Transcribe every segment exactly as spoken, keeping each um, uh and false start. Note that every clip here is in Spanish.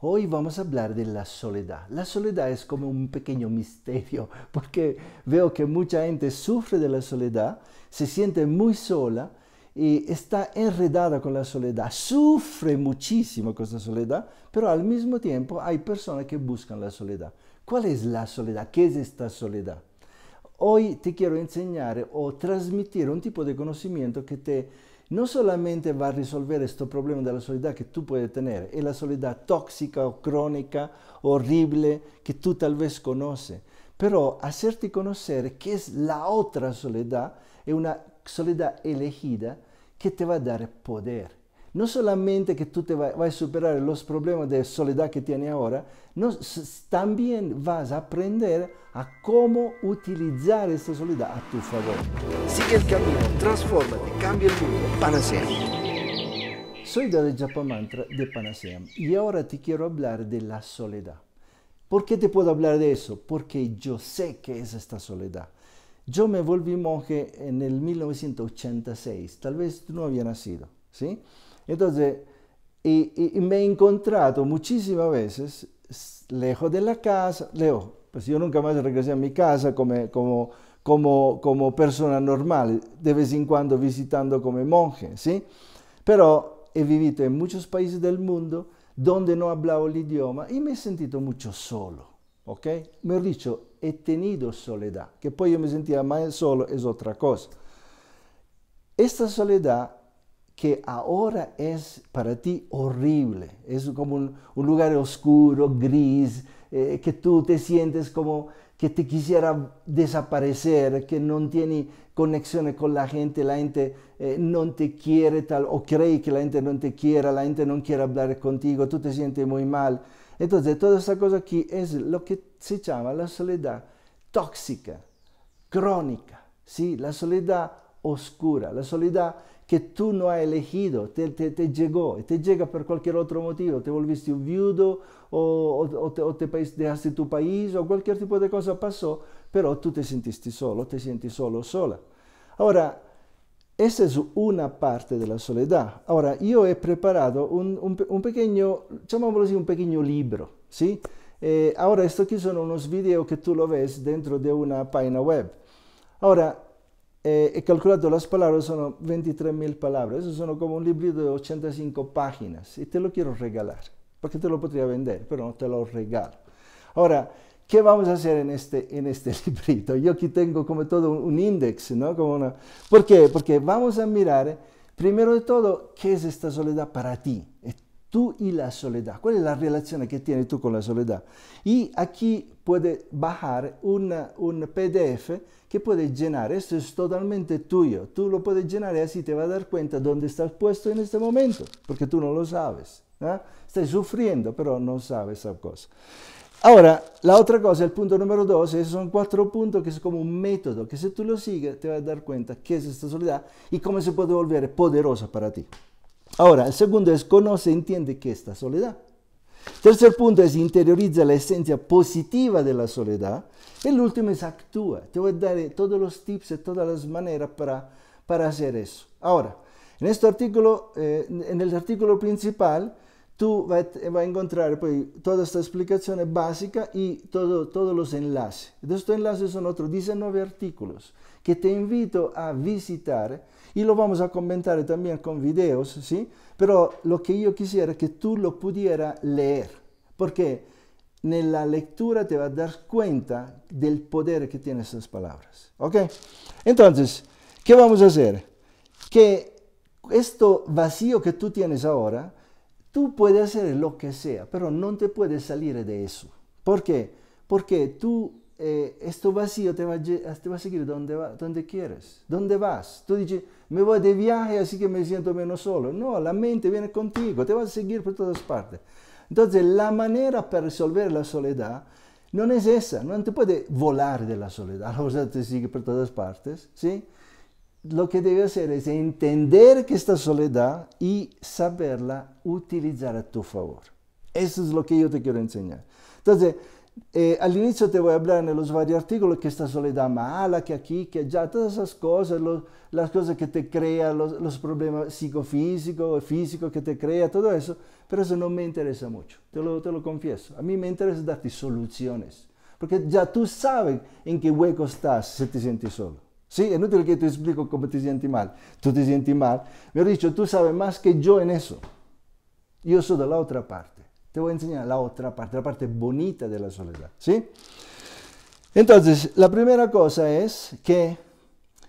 Hoy vamos a hablar de la soledad. La soledad es como un pequeño misterio, porque veo que mucha gente sufre de la soledad, se siente muy sola y está enredada con la soledad, sufre muchísimo con la soledad, pero al mismo tiempo hay personas que buscan la soledad. ¿Cuál es la soledad? ¿Qué es esta soledad? Hoy te quiero enseñar o trasmitir un tipo de conocimiento que te no solamente va a risolvere questo problema della soledad che tu puoi tenere, è la soledad tossica o cronica, orribile, che tu tal vez conosci, però hacerti conoscere che è la otra soledad, è una soledad elegida che ti va a dare potere. Non solamente che tu te vai, vai a superare los problemas de soledad che tieni ora, no, también vas a aprender a come utilizzare questa soledad a tu favore. Sigue il cammino, transformate, cambia il mondo, Panacea. Soy Dada Japamantra de Panacea y ahora te quiero hablar de la soledad. ¿Por qué te puedo hablar de eso? Porque yo sé que es esta soledad. Yo me volví monje nel millenovecentoochtantasei, tal vez tú no habías nacido, ¿sí? Entonces, y, y, y me he encontrado muchísimas veces lejos de la casa, lejos, pues yo nunca más regresé a mi casa como, como, como, como persona normal, de vez en cuando visitando como monje, ¿sí? Pero he vivido en muchos países del mundo donde no hablaba el idioma y me he sentido mucho solo, ¿ok? Me he dicho, he tenido soledad, que pues yo me sentía más solo es otra cosa. Esta soledad que ahora es para ti horrible, es como un, un lugar oscuro, gris, eh, que tú te sientes como que te quisiera desaparecer, que no tiene conexiones con la gente, la gente eh, no te quiere tal, o cree que la gente no te quiera, la gente no quiere hablar contigo, tú te sientes muy mal. Entonces, toda esta cosa aquí es lo que se llama la soledad tóxica, crónica, ¿sí? La soledad oscura, la soledad que tú no has elegido, te, te, te llegó, te llega por cualquier otro motivo, te volviste un viudo o, o, o, te, o te dejaste tu país o cualquier tipo de cosa pasó, pero tú te sentiste solo, te sientes solo, sola. Ahora, esa es una parte de la soledad. Ahora, yo he preparado un, un, un pequeño, llamémoslo así, un pequeño libro, ¿sí? Eh, ahora, esto aquí son unos videos que tú lo ves dentro de una página web. Ahora, Eh, he calcolato le parole, sono ventitremila parole, adesso sono come un librito di ottantacinque pagine e te lo quiero regalar, perché te lo potrei vendere, però non te lo regalo. Ora, che vamos a fare in questo librito? Io qui tengo come todo un, un index, ¿no? Como una... ¿Por qué? Perché vamos a mirare, primero di tutto, che è questa soledad per ti, e tu e la soledad, qual è la relazione che tieni tu con la soledad. E qui puoi bajar un, un P D F che puoi llenare, questo è totalmente tuyo, tu lo puoi llenare e così ti vai a dar cuenta dove stai puesto in questo momento, perché tu non lo sai, ¿eh? Stai soffrendo, però non sai questa cosa. Ora, l'altra cosa, il punto numero due, sono quattro punti che sono come un metodo, che se tu lo segui ti vai a dar cuenta che è questa soledad e come si può diventare poderosa per te. Ahora, el segundo es conoce, entiende que esta soledad. Tercer punto es interioriza la esencia positiva de la soledad. El último es actúa. Te voy a dar todos los tips y todas las maneras para, para hacer eso. Ahora, en este artículo, eh, en el artículo principal, tú vas va a encontrar pues, toda esta explicación básica y todo, todos los enlaces. De estos enlaces son otros diecinueve artículos que te invito a visitar y lo vamos a comentar también con videos, ¿sí? Pero lo que yo quisiera es que tú lo pudieras leer, porque en la lectura te vas a dar cuenta del poder que tienen esas palabras, ¿ok? Entonces, ¿qué vamos a hacer? Que esto vacío que tú tienes ahora, tú puedes hacer lo que sea, pero no te puedes salir de eso. ¿Por qué? Porque tú, eh, esto vacío te va, te va a seguir donde, va, donde quieres, donde vas. Tú dices, me voy de viaje, así que me siento menos solo. No, la mente viene contigo, te va a seguir por todas partes. Entonces, la manera para resolver la soledad no es esa. No te puedes volar de la soledad, la soledad te sigue por todas partes, ¿sí? Lo que debes hacer es entender que esta soledad y saberla utilizar a tu favor. Eso es lo que yo te quiero enseñar. Entonces, E all'inizio ti voglio parlare nello vari articoli che sta soledad mala, che a chi, che già tutte queste cose, lo, la cosa che ti crea, lo, lo problema psicofisico, fisico che ti crea, tutto questo, però eso non mi interessa molto, te lo, te lo confiesso. A me mi interessa darti soluzioni, perché già tu sai in che hueco stai se ti senti solo. Sì, è inutile che ti explico come ti senti male. Tu ti senti male, mi ho detto, tu sai più che io in eso. Io sono dall'altra parte. Te voy a enseñar la otra parte, la parte bonita de la soledad, ¿sí? Entonces, la primera cosa es que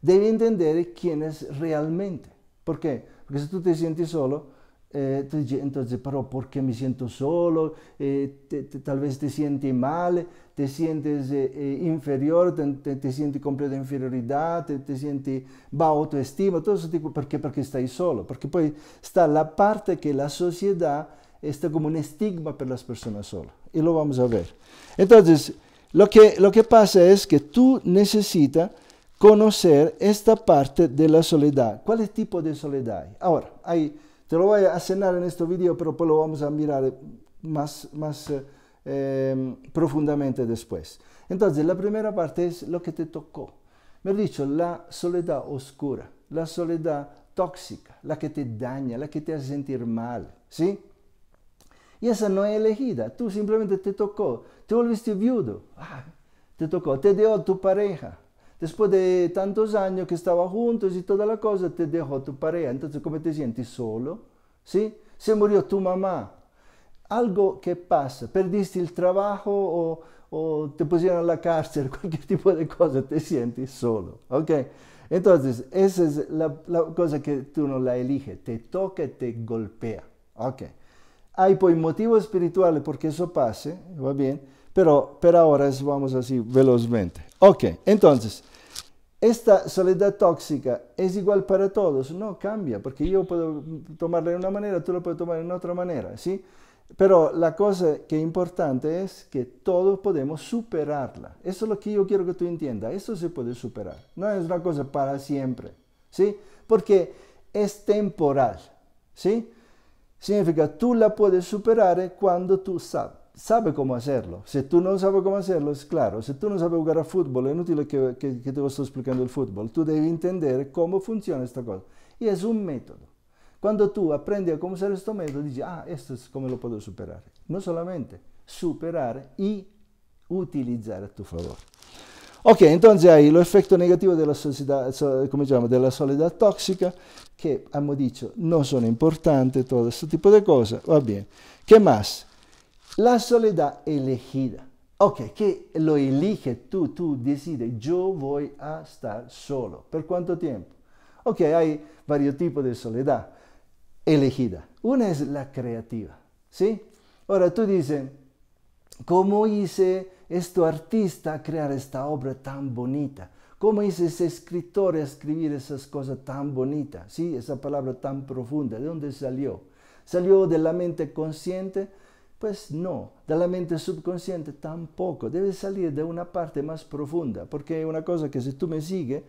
debes entender quién es realmente. ¿Por qué? Porque si tú te sientes solo, eh, te dices, entonces, pero ¿por qué me siento solo? Eh, te, te, tal vez te sientes mal, te sientes eh, inferior, te, te, te sientes completa inferioridad, te, te sientes baja autoestima, todo eso. Tipo, ¿por qué? Porque estás solo. Porque poi está la parte que la sociedad está como un estigma para las personas solas, y lo vamos a ver. Entonces, lo que, lo que pasa es que tú necesitas conocer esta parte de la soledad. ¿Cuál es el tipo de soledad hay? Ahora, ahí, te lo voy a cenar en este video, pero pues lo vamos a mirar más, más eh, eh, profundamente después. Entonces, la primera parte es lo que te tocó. Me he dicho, la soledad oscura, la soledad tóxica, la que te daña, la que te hace sentir mal, ¿sí? Y esa no es elegida, tú simplemente te tocó, te volviste viudo, ah, te tocó, te dejó tu pareja. Después de tantos años que estaban juntos y toda la cosa, te dejó tu pareja. Entonces, ¿cómo te sientes solo? ¿Sí? Se murió tu mamá. Algo que pasa, perdiste el trabajo o, o te pusieron a la cárcel, cualquier tipo de cosa, te sientes solo. ¿Okay? Entonces, esa es la, la cosa que tú no la eliges, te toca y te golpea. ¿Okay? Hay poi motivo spirituale perché eso pase, va bien, pero per ahora vamos así velozmente. Ok, entonces, esta soledad tóxica es igual para todos, no cambia, porque yo puedo tomarla de una manera, tú la puedes tomar de una otra manera, ¿sí? Pero la cosa que es importante es que todos podemos superarla. Eso es lo que yo quiero que tú entiendas, eso se puede superar, no es una cosa para siempre, ¿sí? Porque es temporal, ¿sí? Significa tú la puedes superar cuando tú sabes, sabes cómo hacerlo. Si tú no sabes cómo hacerlo, es claro. Si tú no sabes jugar a fútbol, es inútil que, que, que te estoy explicando el fútbol. Tú debes entender cómo funciona esta cosa. Y es un método. Cuando tú aprendes a cómo usar este método, dices, ah, esto es cómo lo puedo superar. No solamente superar y utilizar a tu favor. Ok, entonces hay el efecto negativo de la sociedad, ¿cómo se llama? De la soledad tóxica, que, hemos dicho, no son importantes, todo este tipo de cosas, va bien. ¿Qué más? La soledad elegida. Ok, que lo elige tú, tú decides, yo voy a estar solo. ¿Por cuánto tiempo? Ok, hay varios tipos de soledad elegida. Una es la creativa, ¿sí? Ahora tú dices, ¿cómo hice este artista a crear esta obra tan bonita? ¿Cómo hizo ese escritor a escribir esas cosas tan bonitas? ¿Sí? Esa palabra tan profunda, ¿de dónde salió? ¿Salió de la mente consciente? Pues no, de la mente subconsciente tampoco, debe salir de una parte más profunda, porque una cosa que si tú me sigues,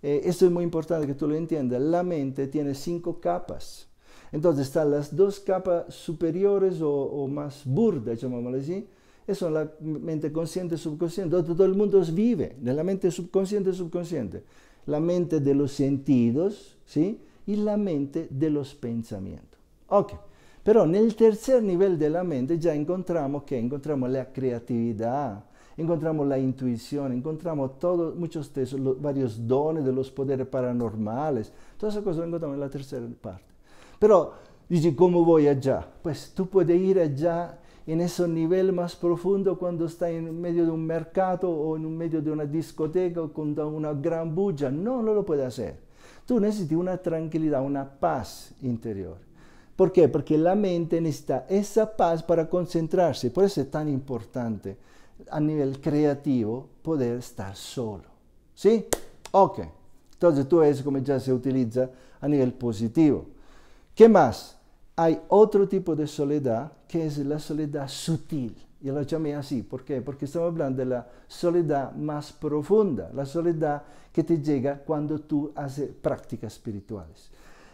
eh, esto es muy importante que tú lo entiendas, la mente tiene cinco capas. Entonces están las dos capas superiores o, o más burdas, llamémoslo así, son la mente consciente y subconsciente, donde todo el mundo vive, de la mente subconsciente y subconsciente, la mente de los sentidos, ¿sí? Y la mente de los pensamientos. Ok, pero en el tercer nivel de la mente ya encontramos que encontramos la creatividad, encontramos la intuición, encontramos todos, muchos tesoros, varios dones de los poderes paranormales, todas esas cosas lo encontramos en la tercera parte. Pero, dice, ¿cómo voy allá? Pues tú puedes ir allá en ese nivel más profundo cuando está en medio de un mercado o en medio de una discoteca o con una gran bulla. No, no lo puedes hacer. Tú necesitas una tranquilidad, una paz interior. ¿Por qué? Porque la mente necesita esa paz para concentrarse. Por eso es tan importante a nivel creativo poder estar solo. ¿Sí? Ok. Entonces tú ves cómo ya se utiliza a nivel positivo. ¿Qué más? Hay otro tipo de soledad que es la soledad sutil. Yo la llamé así. ¿Por qué? Porque estamos hablando de la soledad más profunda, la soledad que te llega cuando tú haces prácticas espirituales.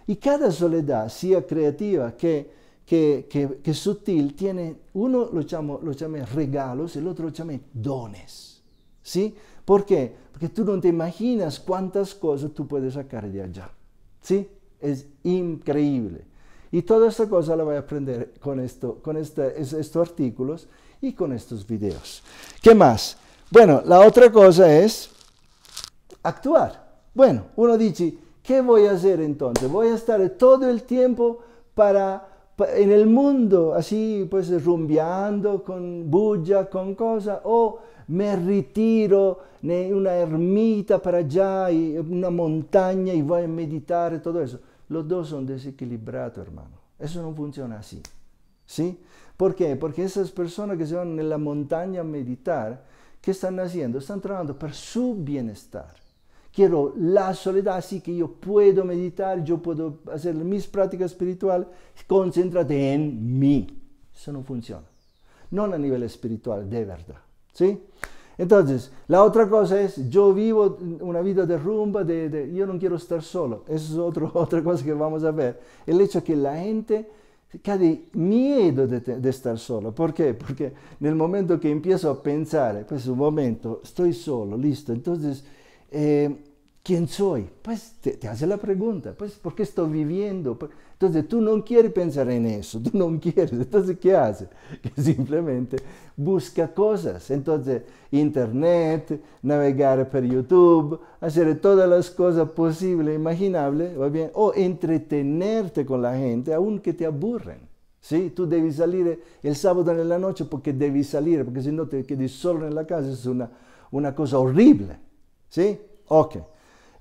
Y cada soledad, sea creativa que, que, que, que sutil tiene, uno lo llamo, lo llame regalos, el otro lo llame dones, ¿sí? ¿Por qué? Porque tú no te imaginas cuántas cosas tú puedes sacar de allá, ¿sí? Es increíble. Y toda esta cosa la voy a aprender con, esto, con esta, es, estos artículos y con estos videos. ¿Qué más? Bueno, la otra cosa es actuar. Bueno, uno dice, ¿qué voy a hacer entonces? Voy a estar todo el tiempo para, para, en el mundo, así pues rumbeando con bulla, con cosas, o me retiro en una ermita para allá, y una montaña, y voy a meditar, todo eso. Los dos son desequilibrados, hermano. Eso no funciona así, ¿sí? ¿Por qué? Porque esas personas que se van en la montaña a meditar, ¿qué están haciendo? Están trabajando para su bienestar. Quiero la soledad, así que yo puedo meditar, yo puedo hacer mis prácticas espirituales, concéntrate en mí. Eso no funciona. No a nivel espiritual, de verdad, ¿sí? Entonces, la otra cosa es, yo vivo una vida de rumba, de, de, yo no quiero estar solo. Eso es otro, otra cosa que vamos a ver. El hecho que la gente cade miedo de, de estar solo. ¿Por qué? Porque nel momento che empiezo a pensare, pues un momento, estoy solo, listo, entonces, eh, ¿quién soy? Pues te, te hace la pregunta, pues, ¿por qué estoy viviendo? Entonces tú no quieres pensar en eso, tú no quieres, entonces ¿qué haces? Que simplemente busca cosas, entonces internet, navegar por YouTube, hacer todas las cosas posibles, imaginables, ¿va bien? O entretenerte con la gente, aunque te aburren, ¿sí? Tú debes salir el sábado en la noche porque debes salir, porque si no te quedas solo en la casa, es una, una cosa horrible, ¿sí? Ok,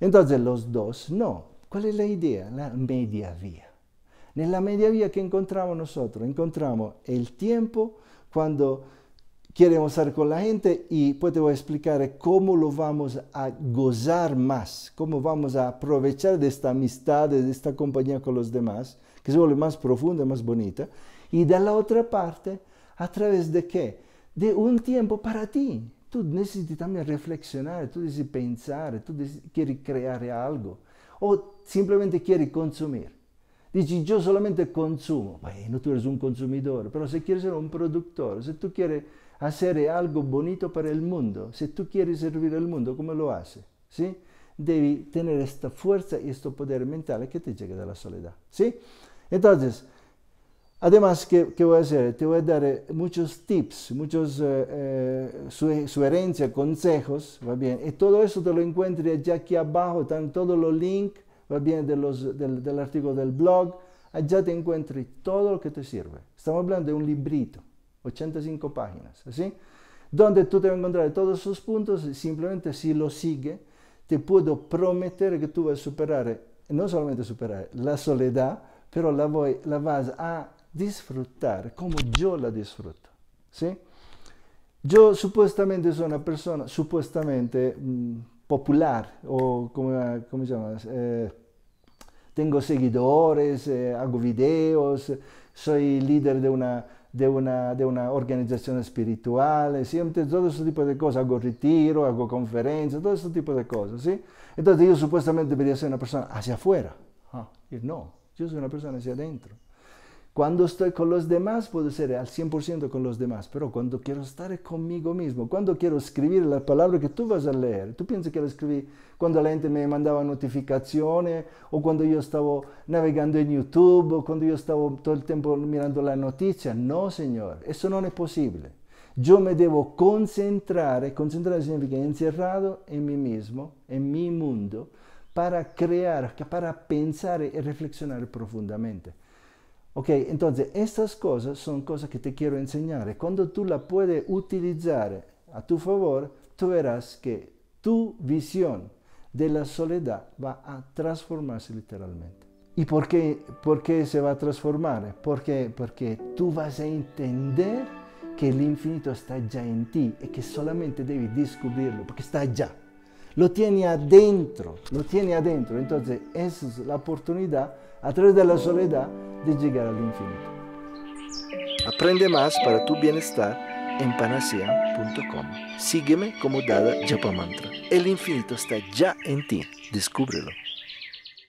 entonces los dos no. ¿Cuál es la idea? La media vía. Nella media via che incontriamo noi, incontriamo il tempo quando vogliamo stare con la gente e poi ti voglio spiegare come lo vamo a gozar más, come vamo a aprovechar de esta amistad, de esta compañía con los demás, che si vuole más profunda, más bonita, e dall'altra parte, a través de qué? De un tempo para ti. Tu necesiti también reflexionare, tu devi pensare, tu devi creare algo o semplicemente devi consumire. Dici, io solamente consumo. Bueno, tu eres un consumidor, pero si quieres ser un productor, se tu quieres hacer algo bonito para el mundo, si tu quieres servir al mundo, ¿cómo lo haces? ¿Sí? Devi tener esta fuerza y este poder mental que te llega de la soledad, ¿sí? Entonces, además, ¿qué, qué voy a hacer? Te voy a dar muchos tips, muchos eh, su, sugerencias, consejos, ¿va bien? Y todo eso te lo encuentres ya aquí abajo, están todos los links, va bien, de los, del, del artículo del blog, allá te encuentras todo lo que te sirve. Estamos hablando de un librito, ochenta y cinco páginas, ¿sí? Donde tú te vas a encontrar todos esos puntos y simplemente si lo sigues, te puedo prometer que tú vas a superar, no solamente superar la soledad, pero la, voy, la vas a disfrutar como yo la disfruto, ¿sí? Yo supuestamente soy una persona, supuestamente, mmm, popular, o come, come si chiama, eh, tengo seguidores, eh, hago videos, soy líder de una, de una, de una organización espiritual, siempre, todo ese tipo de cosas, hago retiro, hago conferenze, todo ese tipo de cosas, ¿sí? Entonces yo supuestamente debería ser una persona hacia afuera, ah, y no, yo soy una persona hacia adentro. Cuando estoy con los demás, puedo ser al cien por ciento con los demás, pero cuando quiero estar conmigo mismo, cuando quiero escribir la palabra que tú vas a leer, tú piensas que la escribí cuando la gente me mandaba notificaciones, o cuando yo estaba navegando en YouTube, o cuando yo estaba todo el tiempo mirando la noticia. No, señor, eso no es posible. Yo me debo concentrar, concentrar significa encerrado en mí mismo, en mi mundo, para crear, para pensar y reflexionar profundamente. Ok, entonces estas cosas son cosas que te quiero enseñar. Cuando tú las puedes utilizar a tu favor, tú verás que tu visión de la soledad va a transformarse literalmente. ¿Y por qué, por qué se va a transformar? Porque, porque tú vas a entender que el infinito está ya en ti y que solamente debes descubrirlo, porque está allá. Lo tiene adentro, lo tiene adentro. Entonces, esa es la oportunidad, a través de la soledad, de llegar al infinito. Aprende más para tu bienestar en panacea punto com. Sígueme como Dada Japamantra. El infinito está ya en ti. Descúbrelo.